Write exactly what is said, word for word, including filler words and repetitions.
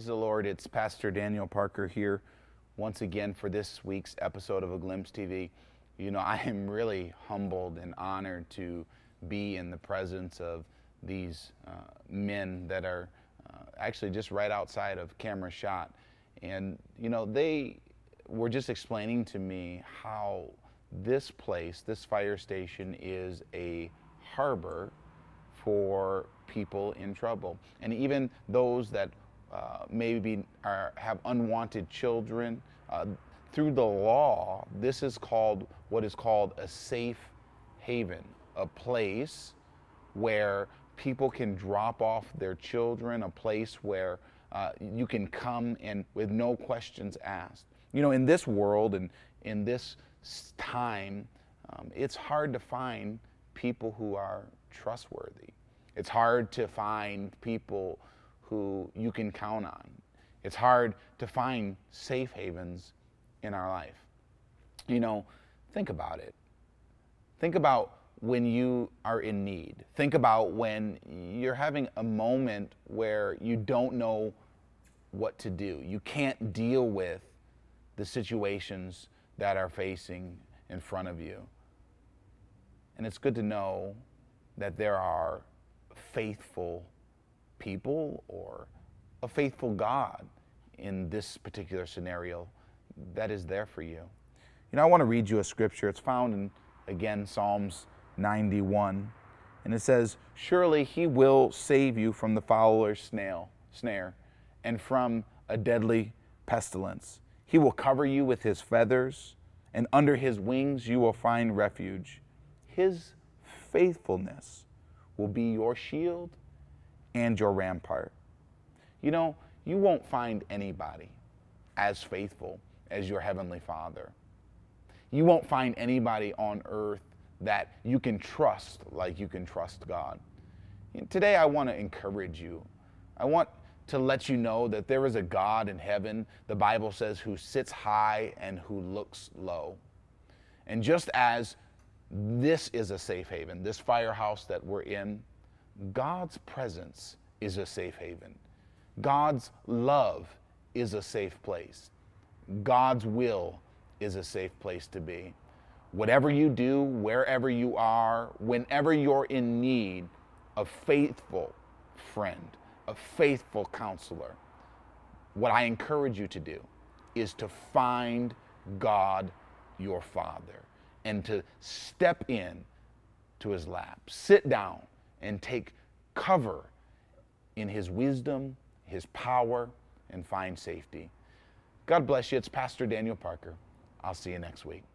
Praise the Lord. It's Pastor Daniel Parker here once again for this week's episode of A Glimpse T V. You know, I am really humbled and honored to be in the presence of these uh, men that are uh, actually just right outside of camera shot. And, you know, they were just explaining to me how this place, this fire station, is a harbor for people in trouble. And even those that Uh, maybe are, have unwanted children. Uh, through the law, this is called what is called a safe haven, a place where people can drop off their children, a place where uh, you can come and with no questions asked. You know, in this world and in this time, um, it's hard to find people who are trustworthy. It's hard to find people who you can count on. It's hard to find safe havens in our life. You know, think about it. Think about when you are in need. Think about when you're having a moment where you don't know what to do. You can't deal with the situations that are facing in front of you. And it's good to know that there are faithful people or a faithful God in this particular scenario that is there for you. You know, I want to read you a scripture. It's found in, again, Psalms ninety-one, and it says, "Surely he will save you from the fowler's snail, snare and from a deadly pestilence. He will cover you with his feathers, and under his wings you will find refuge. His faithfulness will be your shield and your rampart." You know, you won't find anybody as faithful as your Heavenly Father. You won't find anybody on earth that you can trust like you can trust God. And today I want to encourage you. I want to let you know that there is a God in heaven, the Bible says, who sits high and who looks low. And just as this is a safe haven, this firehouse that we're in, God's presence is a safe haven. God's love is a safe place. God's will is a safe place to be. Whatever you do, wherever you are, whenever you're in need, a faithful friend, a faithful counselor, what I encourage you to do is to find God, your Father, and to step in to his lap. Sit down and take cover in his wisdom, his power, and find safety. God bless you. It's Pastor Daniel Parker. I'll see you next week.